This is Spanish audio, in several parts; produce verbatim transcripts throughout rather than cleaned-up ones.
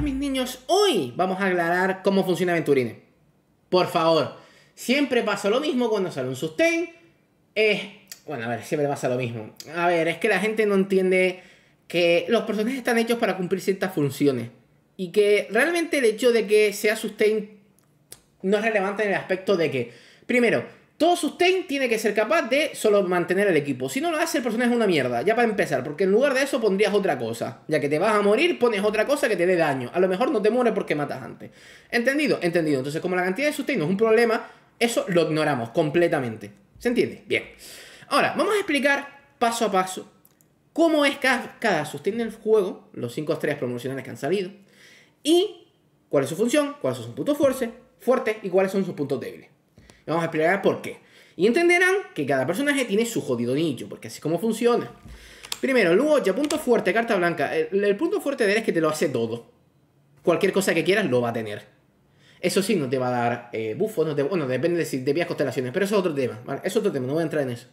más, mis niños, hoy vamos a aclarar cómo funciona Aventurine. Por favor, siempre pasa lo mismo cuando sale un sustain. Eh, bueno, a ver, siempre pasa lo mismo. A ver, es que la gente no entiende que los personajes están hechos para cumplir ciertas funciones. Y que realmente el hecho de que sea sustain no es relevante en el aspecto de que, primero, todo sustain tiene que ser capaz de solo mantener el equipo. Si no lo hace, el personaje es una mierda, ya para empezar. Porque en lugar de eso pondrías otra cosa. Ya que te vas a morir, pones otra cosa que te dé daño. A lo mejor no te mueres porque matas antes. ¿Entendido? Entendido. Entonces, como la cantidad de sustain no es un problema, eso lo ignoramos completamente. ¿Se entiende? Bien. Ahora, vamos a explicar paso a paso cómo es cada, cada sustain del juego, los cinco estrellas promocionales que han salido, y cuál es su función, cuáles son sus puntos fuertes, fuertes y cuáles son sus puntos débiles. Vamos a explicar por qué. Y entenderán que cada personaje tiene su jodido nicho, porque así es como funciona. Primero, Luocha, punto fuerte, carta blanca. El, el punto fuerte de él es que te lo hace todo. Cualquier cosa que quieras lo va a tener. Eso sí, no te va a dar eh, buffo, no te, bueno, depende de si te pillas constelaciones, pero eso es otro tema, ¿vale? Es otro tema, no voy a entrar en eso.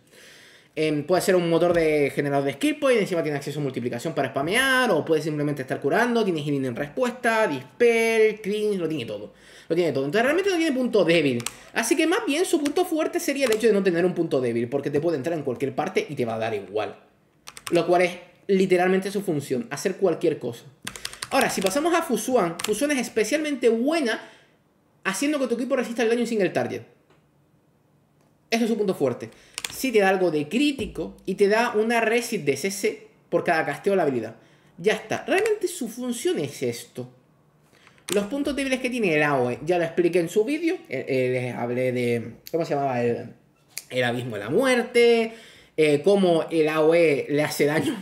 Eh, puede ser un motor de generador de skill point, encima tiene acceso a multiplicación para spamear, o puede simplemente estar curando, tiene healing en respuesta, dispel, cleanse, lo tiene todo. Lo tiene todo, entonces realmente no tiene punto débil. Así que más bien su punto fuerte sería el hecho de no tener un punto débil, porque te puede entrar en cualquier parte y te va a dar igual. Lo cual es literalmente su función, hacer cualquier cosa. Ahora, si pasamos a Fu Xuan, Fu Xuan es especialmente buena haciendo que tu equipo resista el daño sin el target. Eso es su punto fuerte. Si sí te da algo de crítico y te da una resid de C C por cada casteo de la habilidad. Ya está. Realmente su función es esto. Los puntos débiles que tiene el A O E, ya lo expliqué en su vídeo. Eh, eh, les hablé de... ¿Cómo se llamaba? El, el abismo de la muerte. Eh, cómo el A O E le hace daño.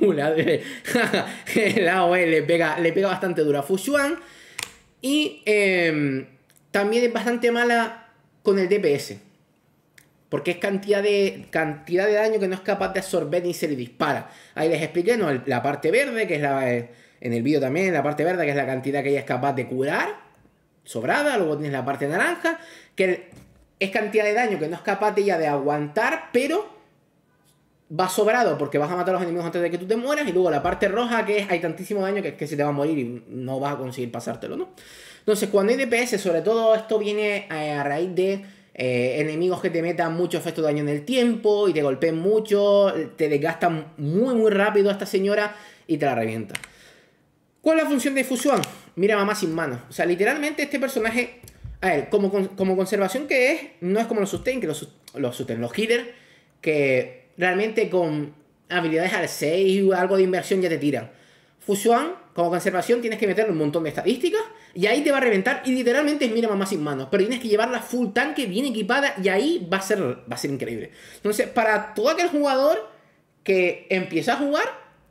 El A O E le pega, le pega bastante dura a Fu Xuan. Y... Eh, también es bastante mala con el D P S. Porque es cantidad de, cantidad de daño que no es capaz de absorber ni se le dispara. Ahí les expliqué, ¿no? La parte verde, que es la... En el vídeo también, la parte verde, que es la cantidad que ella es capaz de curar. Sobrada. Luego tienes la parte naranja, que es cantidad de daño que no es capaz de ella de aguantar, pero va sobrado porque vas a matar a los enemigos antes de que tú te mueras. Y luego la parte roja, que es hay tantísimo daño que, que se te va a morir y no vas a conseguir pasártelo, ¿no? Entonces, cuando hay D P S, sobre todo esto viene a, a raíz de eh, enemigos que te metan mucho efecto de daño en el tiempo y te golpeen mucho, te desgastan muy muy rápido a esta señora y te la revienta. ¿Cuál es la función de Fu Xuan? Mira mamá sin manos. O sea, literalmente este personaje, a ver, como, como conservación que es, no es como los sustain, que los, los sustain, los healers, que... realmente con habilidades al seis o algo de inversión ya te tiran. Fu Xuan, como conservación, tienes que meterle un montón de estadísticas y ahí te va a reventar. Y literalmente es mira mamá sin manos. Pero tienes que llevarla full tanque, bien equipada, y ahí va a ser, va a ser increíble. Entonces, para todo aquel jugador que empieza a jugar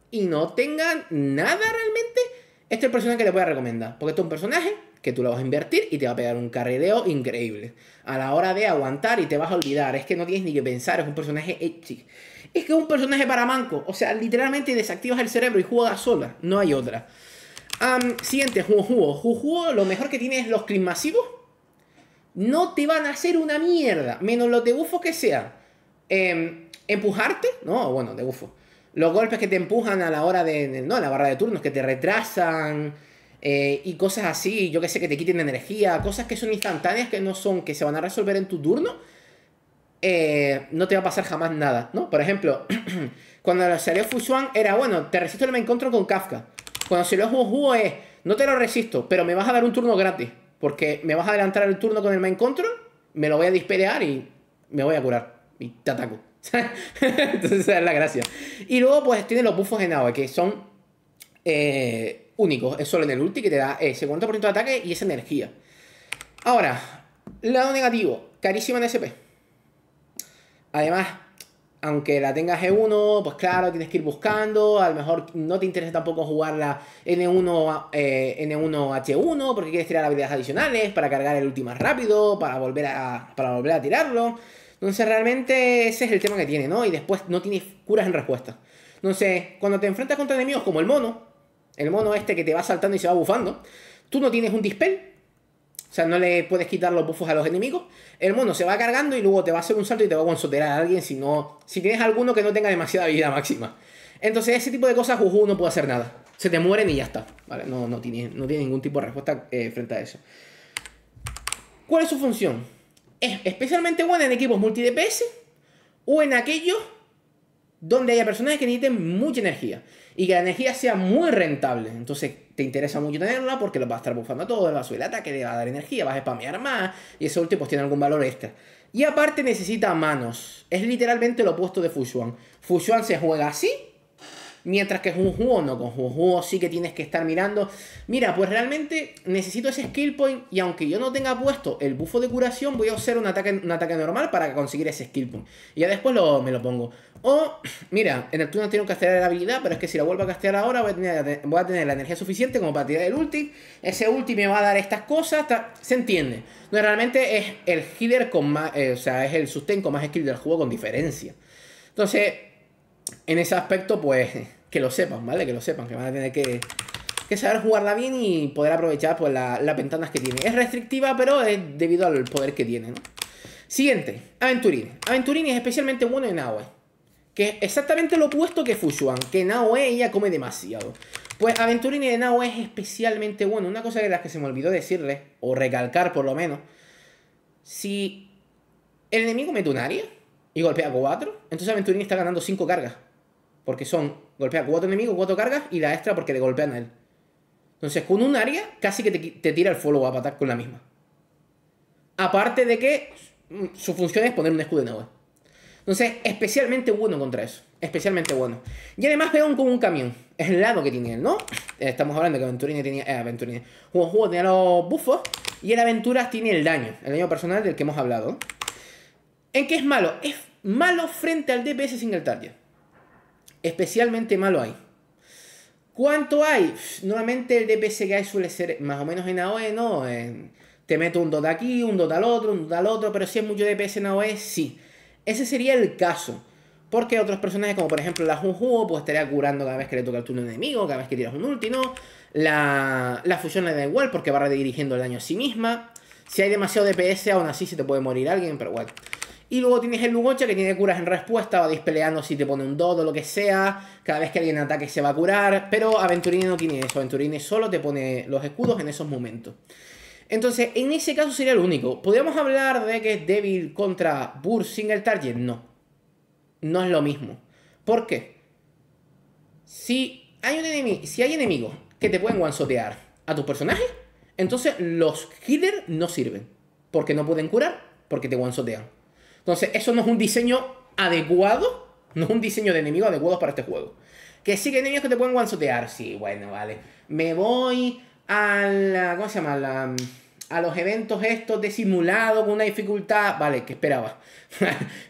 y no tenga nada realmente, este es el personaje que te voy a recomendar. Porque este es un personaje que tú lo vas a invertir y te va a pegar un carrileo increíble. A la hora de aguantar y te vas a olvidar. Es que no tienes ni que pensar, es un personaje ecchi. Es que es un personaje para manco. O sea, literalmente desactivas el cerebro y juegas sola. No hay otra. Um, siguiente, Huohuo. Huohuo, lo mejor que tiene es los clips masivos. No te van a hacer una mierda. Menos los debufos que sean. Eh, empujarte. No, bueno, debufos. Los golpes que te empujan a la hora de... No, en la barra de turnos, que te retrasan... Eh, y cosas así, yo que sé, que te quiten energía, cosas que son instantáneas, que no son, que se van a resolver en tu turno, eh, no te va a pasar jamás nada, ¿no? Por ejemplo, cuando salió Fu Xuan era, bueno, te resisto el me encuentro con Kafka. Cuando salió Huohuo es, no te lo resisto, pero me vas a dar un turno gratis, porque me vas a adelantar el turno con el me encuentro, me lo voy a dispelear y me voy a curar, y te ataco. Entonces esa es la gracia. Y luego pues tiene los buffos en A O E, que son... Eh, únicos, es solo en el ulti que te da ese cuarenta por ciento de ataque y esa energía. Ahora, lado negativo, carísima en S P. Además, aunque la tengas E uno, pues claro, tienes que ir buscando. A lo mejor no te interesa tampoco jugar la N uno, eh, N uno H uno, porque quieres tirar habilidades adicionales para cargar el ulti más rápido, para volver a, para volver a tirarlo. Entonces realmente ese es el tema que tiene, ¿no? Y después no tienes curas en respuesta. Entonces, cuando te enfrentas contra enemigos como el mono, el mono este que te va saltando y se va bufando, tú no tienes un dispel, o sea, no le puedes quitar los buffos a los enemigos. El mono se va cargando y luego te va a hacer un salto y te va a guanzotear a alguien si no, si tienes alguno que no tenga demasiada vida máxima. Entonces ese tipo de cosas Juju no puede hacer nada. se te mueren y ya está, ¿vale? No, no, tiene, no tiene ningún tipo de respuesta eh, frente a eso. ¿Cuál es su función? Es especialmente buena en equipos multi-D P S o en aquellos donde haya personajes que necesiten mucha energía y que la energía sea muy rentable. Entonces te interesa mucho tenerla porque lo vas a estar bufando a todo, vas a subir el ataque, le vas a dar energía, vas a spamear más y ese ulti pues tiene algún valor extra. Y aparte necesita manos. Es literalmente lo opuesto de Fu Xuan. Fu Xuan se juega así, mientras que Huohuo no. Con Huohuo sí que tienes que estar mirando. Mira, pues realmente necesito ese skill point y aunque yo no tenga puesto el bufo de curación, voy a usar un ataque, un ataque normal para conseguir ese skill point. Y ya después lo, me lo pongo. O, mira, en el turno tengo que castear la habilidad, pero es que si la vuelvo a castear ahora voy a tener, voy a tener la energía suficiente como para tirar el ulti. Ese ulti me va a dar estas cosas, ta, se entiende. No, realmente es el healer con más, eh, o sea, es el sustain con más skill del juego con diferencia. Entonces, en ese aspecto, pues, que lo sepan, ¿vale? Que lo sepan, que van a tener que, que saber jugarla bien y poder aprovechar pues la, las ventanas que tiene. Es restrictiva, pero es debido al poder que tiene, ¿no? Siguiente, Aventurine. Aventurine es especialmente bueno en AoE. Que es exactamente lo opuesto que Fu Xuan, que en AoE ella come demasiado. Pues Aventurine en AoE es especialmente bueno. Una cosa de las que se me olvidó decirle, o recalcar por lo menos. Si el enemigo mete un área y golpea cuatro, entonces Aventurine está ganando cinco cargas. Porque son, golpea cuatro enemigos, cuatro cargas y la extra porque le golpean a él. Entonces con un área casi que te, te tira el follow-up attack con la misma. Aparte de que su función es poner un escudo en AoE. Entonces, especialmente bueno contra eso. Especialmente bueno. Y además veo como un camión. Es el lado que tiene él, ¿no? Estamos hablando de que Aventurine tenía... Eh, Aventurine. Huohuo tenía los buffos. Y el Aventuras tiene el daño. El daño personal del que hemos hablado. ¿En qué es malo? Es malo frente al D P S single target. Especialmente malo ahí. ¿Cuánto hay? Normalmente el D P S que hay suele ser más o menos en AoE, ¿no? En, te meto un dot aquí, un dot al otro, un dot al otro. Pero si es mucho D P S en AoE, sí. Ese sería el caso, porque otros personajes como por ejemplo la Huohuo pues estaría curando cada vez que le toca el turno enemigo, cada vez que tiras un ulti, ¿no? La, la fusión le da igual porque va redirigiendo el daño a sí misma. Si hay demasiado D P S aún así se te puede morir alguien, pero igual. Y luego tienes el Luocha que tiene curas en respuesta, va dispeleando si te pone un dot o lo que sea, cada vez que alguien ataque se va a curar, pero Aventurine no tiene eso, Aventurine solo te pone los escudos en esos momentos. Entonces, en ese caso sería el único. ¿Podríamos hablar de que es débil contra Burst Single Target? No. No es lo mismo. ¿Por qué? Si hay, un enemigo, si hay enemigos que te pueden one-shotear a tus personajes, entonces los healers no sirven. Porque no pueden curar, porque te one-shotean. Entonces, eso no es un diseño adecuado, no es un diseño de enemigos adecuado para este juego. Que sí que hay enemigos que te pueden one-shotear. Sí, bueno, vale. Me voy... A la, ¿cómo se llama? A, la, a los eventos estos de simulado con una dificultad, vale, que esperaba.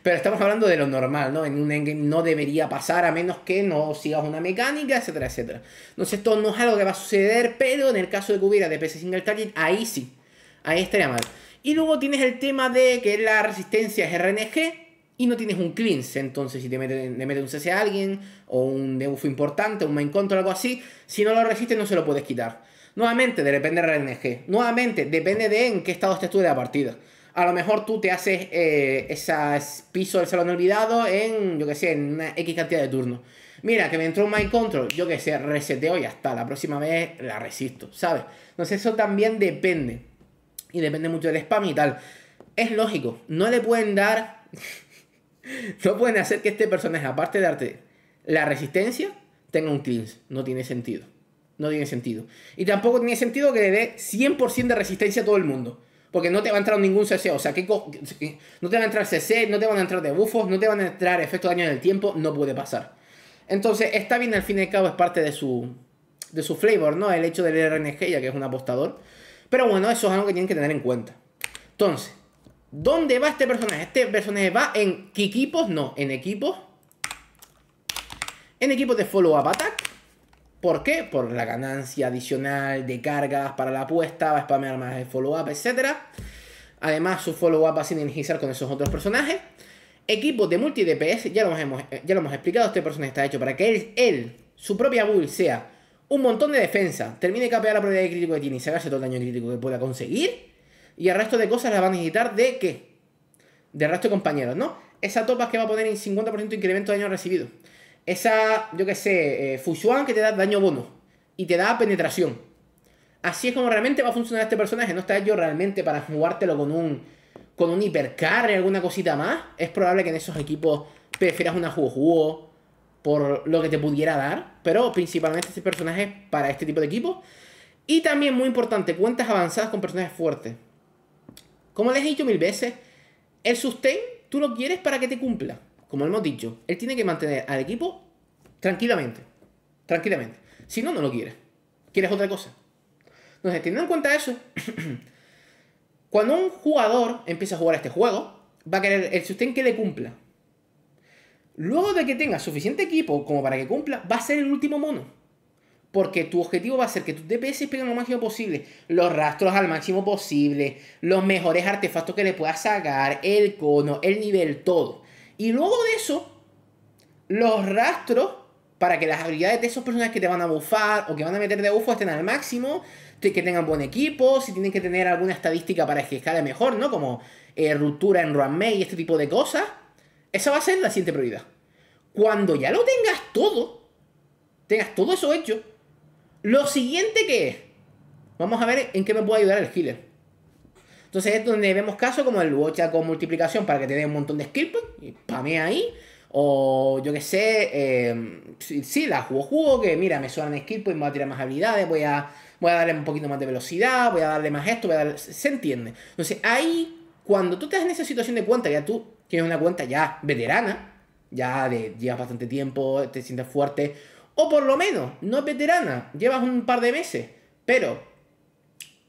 Pero estamos hablando de lo normal, ¿no? En un endgame no debería pasar a menos que no sigas una mecánica, etcétera, etcétera. Entonces esto no es algo que va a suceder, pero en el caso de que hubiera D P S single target, ahí sí, ahí estaría mal. Y luego tienes el tema de que la resistencia es R N G y no tienes un cleanse, entonces si te meten, te meten un C C a alguien o un debuff importante, un main control, algo así, si no lo resistes no se lo puedes quitar. Nuevamente, depende de R N G. Nuevamente, depende de en qué estado estés tú de la partida. A lo mejor tú te haces eh, esas pisos del salón olvidado en, yo que sé, en una X cantidad de turnos. Mira, que me entró un mind control, yo que sé, reseteo y ya está. La próxima vez la resisto, ¿sabes? Entonces eso también depende. Y depende mucho del spam y tal. Es lógico, no le pueden dar... no pueden hacer que este personaje, aparte de darte la resistencia, tenga un cleanse. No tiene sentido. No tiene sentido. Y tampoco tiene sentido que le dé cien por ciento de resistencia a todo el mundo. Porque no te va a entrar ningún C C. O sea, que no te va a entrar C C, no te van a entrar debuffos, no te van a entrar efectos de daño en el tiempo. No puede pasar. Entonces, está bien, al fin y al cabo, es parte de su, de su flavor, ¿no? El hecho del R N G, ya que es un apostador. Pero bueno, eso es algo que tienen que tener en cuenta. Entonces, ¿dónde va este personaje? Este personaje va en equipos, no, en equipos. En equipos de follow-up attack. ¿Por qué? Por la ganancia adicional de cargas para la apuesta, va a spamear más el follow-up, etcétera. Además, su follow-up va a sinergizar con esos otros personajes. Equipos de multi-D P S, ya, ya lo hemos explicado, este personaje está hecho para que él, él, su propia build, sea un montón de defensa, termine de capear la probabilidad de crítico que tiene y sacarse todo el daño crítico que pueda conseguir. Y el resto de cosas las va a necesitar de ¿qué? Del resto de compañeros, ¿no? Esa Topaz que va a poner en cincuenta por ciento incremento de daño recibido. Esa, yo que sé, eh, Fu Xuan que te da daño bono. y te da penetración. Así es como realmente va a funcionar este personaje. No está hecho realmente para jugártelo con un, con un hipercarry, alguna cosita más. Es probable que en esos equipos prefieras una Huohuo por lo que te pudiera dar, pero principalmente este personaje es para este tipo de equipos. Y también, muy importante, cuentas avanzadas con personajes fuertes. Como les he dicho mil veces, el sustain tú lo quieres para que te cumpla. Como hemos dicho, él tiene que mantener al equipo tranquilamente. Tranquilamente. Si no, no lo quieres. Quieres otra cosa. Entonces, teniendo en cuenta eso, cuando un jugador empieza a jugar este juego, va a querer el sustain que le cumpla. Luego de que tenga suficiente equipo como para que cumpla, va a ser el último mono. Porque tu objetivo va a ser que tus D P S peguen lo máximo posible, los rastros al máximo posible, los mejores artefactos que le puedas sacar, el cono, el nivel, todo. Y luego de eso, los rastros para que las habilidades de esos personajes que te van a buffar o que van a meter de buffo estén al máximo, que tengan buen equipo, si tienen que tener alguna estadística para que escale mejor, ¿no? Como eh, ruptura en Ruan May y este tipo de cosas. Esa va a ser la siguiente prioridad. Cuando ya lo tengas todo, tengas todo eso hecho, lo siguiente que es, vamos a ver en qué me puede ayudar el healer. Entonces es donde vemos casos como el Luocha con multiplicación para que te dé un montón de skill points y pamea ahí. O yo que sé, eh, sí, sí, la Huohuo, que mira, me suenan skill points, me voy a tirar más habilidades, voy a, voy a darle un poquito más de velocidad, voy a darle más esto, voy a darle... se entiende. Entonces ahí, cuando tú estás en esa situación de cuenta, ya tú tienes una cuenta ya veterana, ya de, llevas bastante tiempo, te sientes fuerte, o por lo menos, no es veterana, llevas un par de meses, pero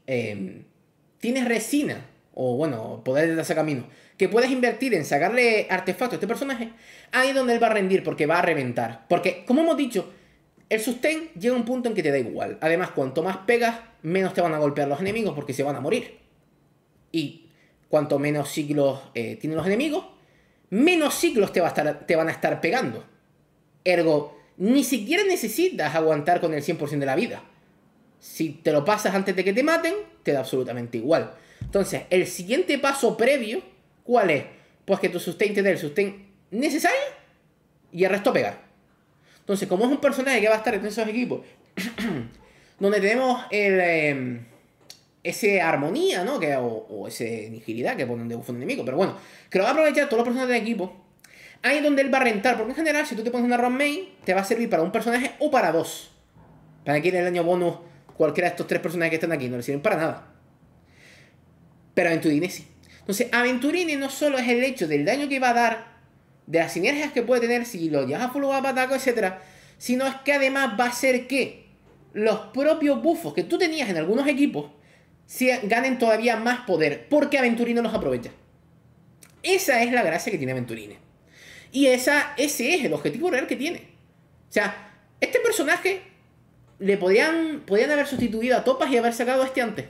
eh, tienes resina, o bueno, poder de ese camino, que puedes invertir en sacarle artefactos a este personaje, ahí es donde él va a rendir, porque va a reventar. Porque, como hemos dicho, el sustain llega a un punto en que te da igual. Además, cuanto más pegas, menos te van a golpear los enemigos, porque se van a morir. Y cuanto menos ciclos eh, tienen los enemigos, menos ciclos te, va a estar, te van a estar pegando. Ergo, ni siquiera necesitas aguantar con el cien por ciento de la vida. Si te lo pasas antes de que te maten, te da absolutamente igual. Entonces, el siguiente paso previo, ¿cuál es? Pues que tu sustain te dé el sustain necesario y el resto pegar. Entonces, como es un personaje que va a estar en esos equipos donde tenemos el, eh, ese armonía, ¿no? Que, o, o ese agilidad que ponen de buffo enemigo, pero bueno, que lo va a aprovechar todos los personajes del equipo, ahí es donde él va a rentar, porque en general, si tú te pones una Ruan May, te va a servir para un personaje o para dos. Para que en el daño bonus cualquiera de estos tres personajes que están aquí no le sirven para nada. Pero Aventurine sí. Entonces, Aventurine no solo es el hecho del daño que va a dar, de las sinergias que puede tener si lo llevas a full up, ataco, etcétera, sino es que además va a ser que los propios buffos que tú tenías en algunos equipos se ganen todavía más poder, porque Aventurine los aprovecha. Esa es la gracia que tiene Aventurine. Y esa, ese es el objetivo real que tiene. O sea, este personaje le podrían, podrían haber sustituido a Topaz y haber sacado a este antes.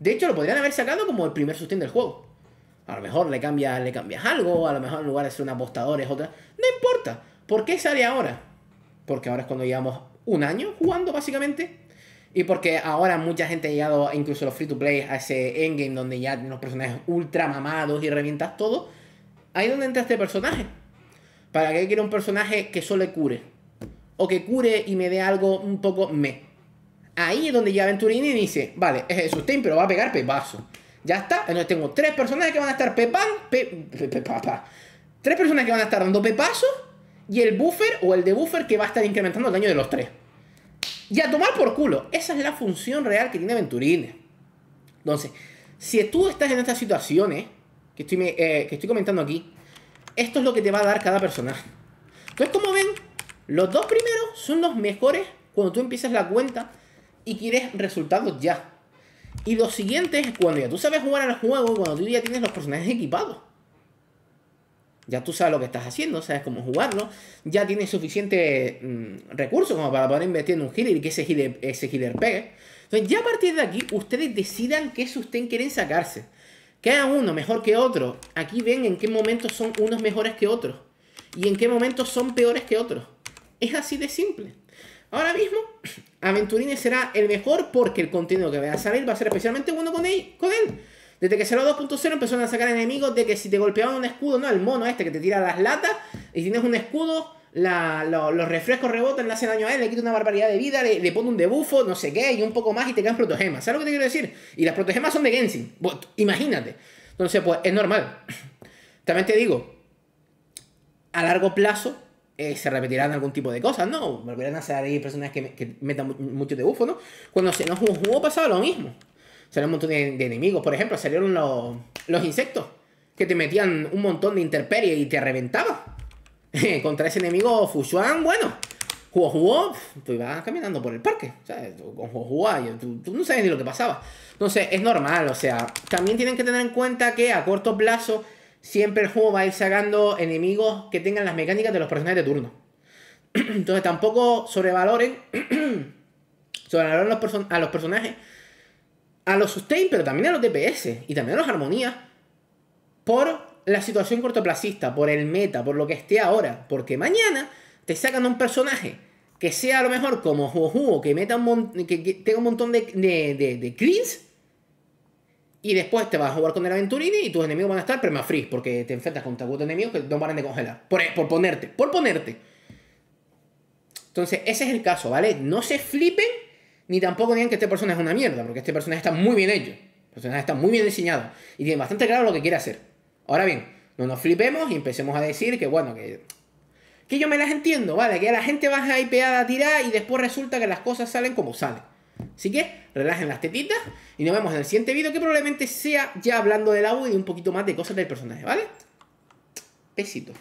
De hecho, lo podrían haber sacado como el primer sustain del juego. A lo mejor le cambias, le cambias algo, a lo mejor en lugar de ser un apostador es otra. No importa. ¿Por qué sale ahora? Porque ahora es cuando llevamos un año jugando, básicamente. Y porque ahora mucha gente ha llegado, incluso los free to play, a ese endgame donde ya los personajes ultra mamados y revientas todo. Ahí es donde entra este personaje. ¿Para qué quiero un personaje que solo cure? O que cure y me dé algo un poco meh. Ahí es donde ya Aventurine dice, vale, es el sustain, pero va a pegar pepazo. Ya está, entonces tengo tres personas que van a estar pepan, pe, pe, pe, pa, pa. Tres personas que van a estar dando pepazos y el buffer o el de buffer que va a estar incrementando el daño de los tres. Y a tomar por culo. Esa es la función real que tiene Aventurine. Entonces, si tú estás en estas situaciones que estoy, eh, que estoy comentando aquí, esto es lo que te va a dar cada personaje. Entonces, como ven, los dos primeros son los mejores cuando tú empiezas la cuenta y quieres resultados ya. Y lo siguiente es cuando ya tú sabes jugar al juego, cuando tú ya tienes los personajes equipados. Ya tú sabes lo que estás haciendo, sabes cómo jugarlo, ya tienes suficiente mmm, recursos como para poder invertir en un healer y que ese healer, ese healer pegue. Entonces ya a partir de aquí, ustedes decidan qué sustain quieren sacarse. Que hagan uno mejor que otro. Aquí ven en qué momentos son unos mejores que otros. Y en qué momentos son peores que otros. Es así de simple. Ahora mismo, Aventurine será el mejor porque el contenido que vaya a salir va a ser especialmente bueno con él. Con él. Desde que salió dos punto cero empezaron a sacar enemigos de que si te golpeaban un escudo, no, el mono este que te tira las latas y tienes un escudo, La, lo, los refrescos rebotan, le hacen daño a él, le quitan una barbaridad de vida, le, le ponen un debufo, no sé qué, y un poco más y te quedan protogemas. ¿Sabes lo que te quiero decir? Y las protogemas son de Genshin. Imagínate. Entonces, pues, es normal. También te digo, a largo plazo eh, se repetirán algún tipo de cosas, ¿no? Volverán a salir personas que, me, que metan mucho debufo, ¿no? Cuando se nos jugó pasaba lo mismo. Salieron un montón de, de enemigos. Por ejemplo, salieron los, los insectos que te metían un montón de intemperie y te reventaba. Contra ese enemigo Fu Xuan, bueno, Huohuo, tú ibas caminando por el parque, ¿sabes? Con Huohuo, tú, tú no sabes ni lo que pasaba. Entonces, es normal, o sea, también tienen que tener en cuenta que a corto plazo siempre el juego va a ir sacando enemigos que tengan las mecánicas de los personajes de turno. Entonces, tampoco sobrevaloren, sobrevaloren los a los personajes, a los sustain, pero también a los D P S y también a los armonías, por la situación cortoplacista, por el meta, por lo que esté ahora, porque mañana te sacan un personaje que sea a lo mejor como Huohuo, que meta un que, que tenga un montón de, de, de, de cleans, y después te vas a jugar con el Aventurine y tus enemigos van a estar permafreeze porque te enfrentas contra cuatro enemigos que no paran de congelar por, por ponerte, por ponerte. Entonces ese es el caso, ¿vale? No se flipen ni tampoco digan que este personaje es una mierda, porque este personaje está muy bien hecho, el personaje está muy bien diseñado y tiene bastante claro lo que quiere hacer. Ahora bien, no nos flipemos y empecemos a decir que, bueno, que, que yo me las entiendo, ¿vale? Que la gente baja hypeada a tirar y después resulta que las cosas salen como salen. Así que relajen las tetitas y nos vemos en el siguiente vídeo, que probablemente sea ya hablando del agua y de un poquito más de cosas del personaje, ¿vale? Besitos.